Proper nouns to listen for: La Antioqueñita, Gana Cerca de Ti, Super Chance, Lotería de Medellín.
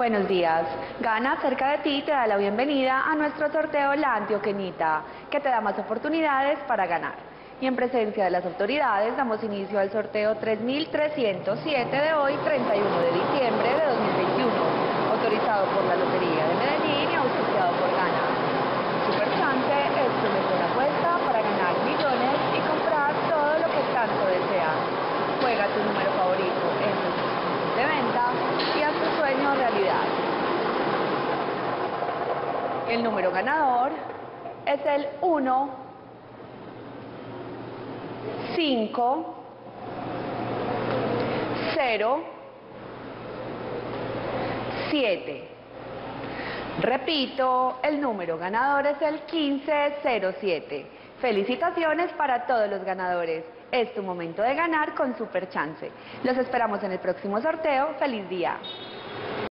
Buenos días. Gana Cerca de Ti te da la bienvenida a nuestro sorteo La Antioqueñita, que te da más oportunidades para ganar. Y en presencia de las autoridades damos inicio al sorteo 3307 de hoy, 31 de diciembre de 2021, autorizado por la Lotería de Medellín y auspiciado por Gana. Super Chance es tu mejor apuesta para ganar millones y comprar todo lo que tanto deseas. Juega tu número favorito en tu punto de venta y haz tu sueño realidad. El número ganador es el 1-5-0-7. Repito, el número ganador es el 1507. Felicitaciones para todos los ganadores. Es tu momento de ganar con Super Chance. Los esperamos en el próximo sorteo. ¡Feliz día!